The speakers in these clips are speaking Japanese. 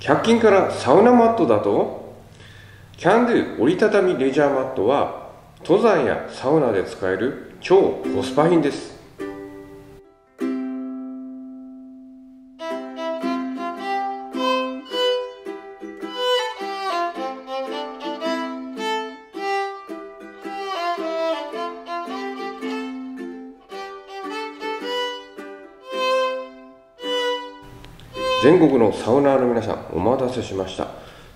100均からサウナマットだと、キャンドゥ折りたたみレジャーマットは登山やサウナで使える超コスパ品です。全国のサウナーの皆さん、お待たせしました。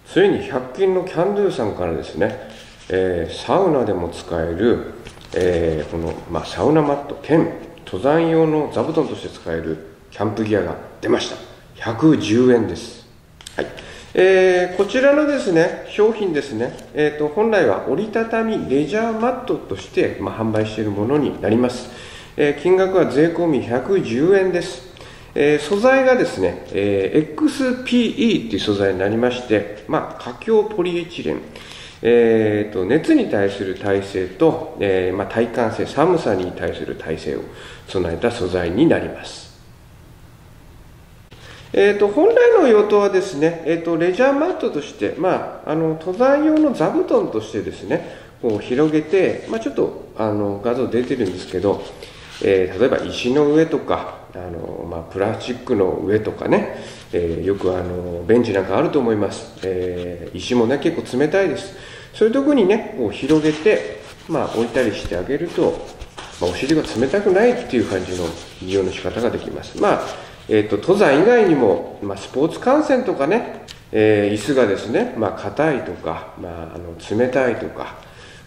ついに100均のキャンドゥさんからですね、サウナでも使える、この、サウナマット兼登山用の座布団として使えるキャンプギアが出ました。110円です。はい、こちらのですね商品ですね、本来は折りたたみレジャーマットとして、販売しているものになります。金額は税込み110円です。素材がですね、XPE という素材になりまして、華僑ポリエチレン、熱に対する耐性と、耐寒性、寒さに対する耐性を備えた素材になります。本来の用途はですね、レジャーマットとして、登山用の座布団としてですね、こう広げて、ちょっと画像出てるんですけど、例えば石の上とか、プラスチックの上とかね、よくベンチなんかあると思います。石もね、結構冷たいです。そういうとこにね、こう広げて、置いたりしてあげると、お尻が冷たくないっていう感じの利用の仕方ができます。登山以外にも、スポーツ観戦とかね、椅子がですね、硬いとか、冷たいとか、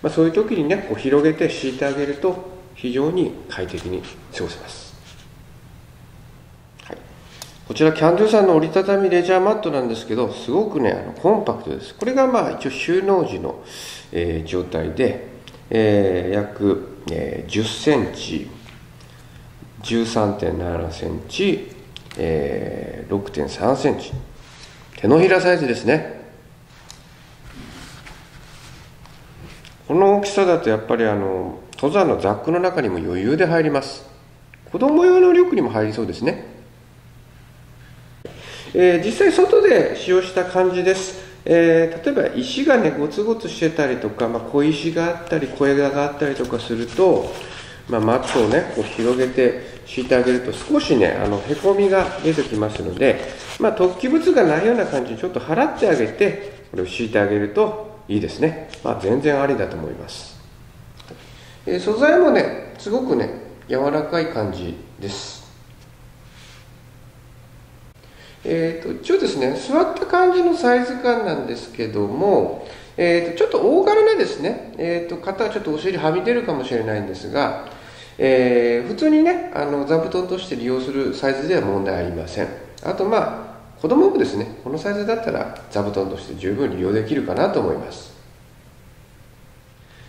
そういう時にね、こう広げて敷いてあげると、非常に快適に過ごせます。こちらキャンドゥさんの折りたたみレジャーマットなんですけど、すごくね、コンパクトです。これが一応収納時の、状態で、約、10センチ、13.7 センチ、6.3 センチ。手のひらサイズですね。この大きさだとやっぱり登山のザックの中にも余裕で入ります。子供用のリュックにも入りそうですね。実際外で使用した感じです。例えば石がねゴツゴツしてたりとか、小石があったり小枝があったりとかすると、マットをねこう広げて敷いてあげると少しねへこみが出てきますので、突起物がないような感じにちょっと払ってあげてこれを敷いてあげるといいですね。全然ありだと思います。素材もねすごくね柔らかい感じです。一応ですね、座った感じのサイズ感なんですけども、ちょっと大柄なですね、肩はちょっとお尻はみ出るかもしれないんですが、普通にね、座布団として利用するサイズでは問題ありません。あと子供もですね、このサイズだったら座布団として十分利用できるかなと思います。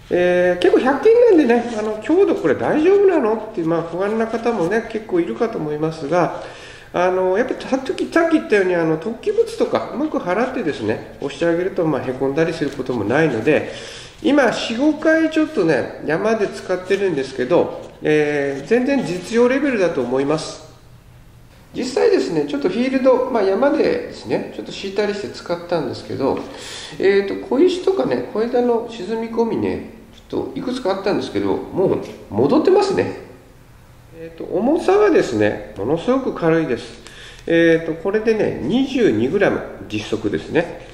結構100均なんでね、強度これ大丈夫なのっていう、不安な方もね、結構いるかと思いますが、やっぱりさっき言ったように突起物とかうまく払ってですね押してあげるとへこんだりすることもないので、今 4,5 回ちょっとね山で使ってるんですけど、全然実用レベルだと思います。実際ですねちょっとフィールド、山でですねちょっと敷いたりして使ったんですけど、小石とかね小枝の沈み込みねちょっといくつかあったんですけど、もう戻ってますね。重さはですね、ものすごく軽いです。これでね、22g、実測ですね。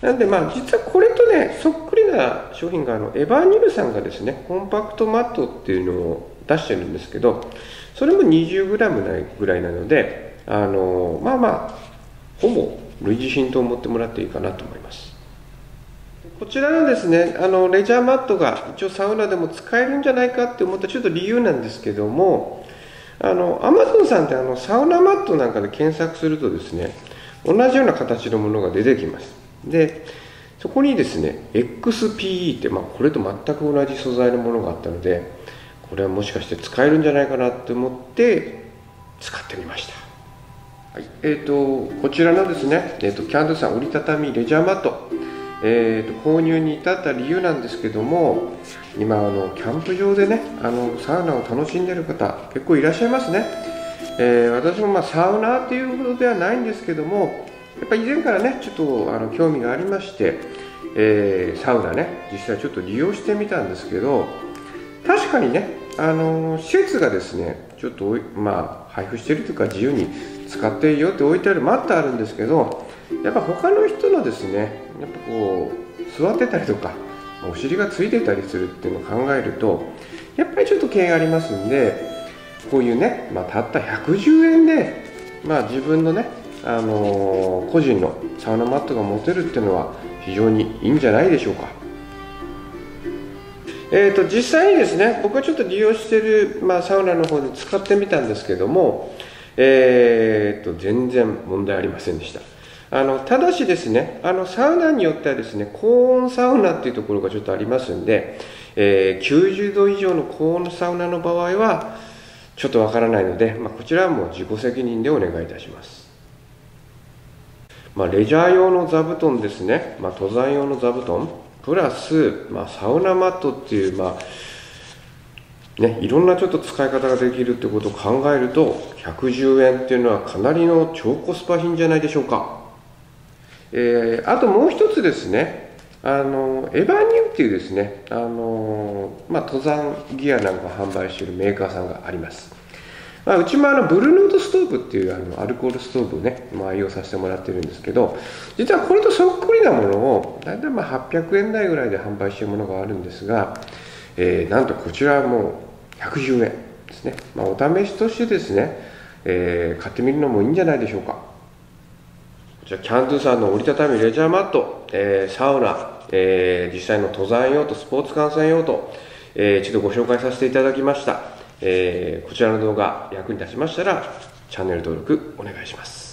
なんで、実はこれとね、そっくりな商品が、エバーニルさんがですね、コンパクトマットっていうのを出してるんですけど、それも 20g ないぐらいなので、ほぼ類似品と思ってもらっていいかなと思います。こちらのですね、レジャーマットが一応サウナでも使えるんじゃないかって思ったちょっと理由なんですけども、Amazon さんってサウナマットなんかで検索するとですね、同じような形のものが出てきます。で、そこにですね、XPE って、これと全く同じ素材のものがあったので、これはもしかして使えるんじゃないかなって思って使ってみました。はい、こちらのですね、キャンドゥさん折りたたみレジャーマット。購入に至った理由なんですけども、今キャンプ場でねサウナを楽しんでる方結構いらっしゃいますね。私もサウナーというほどではないんですけども、やっぱり以前からね、ちょっと興味がありまして、サウナね、実際ちょっと利用してみたんですけど、確かにね、施設がですね、ちょっとまあ配布してるというか、自由に使っていいよって置いてあるマットあるんですけど、やっぱ他の人のですね、やっぱこう座ってたりとかお尻がついてたりするっていうのを考えると、やっぱりちょっと気がありますんで、こういうね、まあ、たった110円で、まあ、自分のね、個人のサウナマットが持てるっていうのは非常にいいんじゃないでしょうか。実際にですね、僕はちょっと利用してる、まあ、サウナの方で使ってみたんですけども、全然問題ありませんでした。ただしですね、サウナによってはですね、高温サウナっていうところがちょっとありますんで、90度以上の高温サウナの場合はちょっとわからないので、まあ、こちらはもう自己責任でお願いいたします。まあ、レジャー用の座布団ですね、まあ、登山用の座布団プラス、まあ、サウナマットっていう、まあね、いろんなちょっと使い方ができるってことを考えると、110円っていうのはかなりの超コスパ品じゃないでしょうか。あともう一つですね、エバニューっていうですね、まあ、登山ギアなんかを販売しているメーカーさんがあります。まあ、うちもブルーノートストーブっていうアルコールストーブをね、まあ、愛用させてもらってるんですけど、実はこれとそっくりなものをだいたいまあ800円台ぐらいで販売しているものがあるんですが、なんとこちらはもう110円ですね。まあ、お試しとしてですね、買ってみるのもいいんじゃないでしょうか。こちらキャンドゥさんの折りたたみレジャーマット、サウナ、実際の登山用途、スポーツ観戦用途、一度ご紹介させていただきました。こちらの動画役に立ちましたらチャンネル登録お願いします。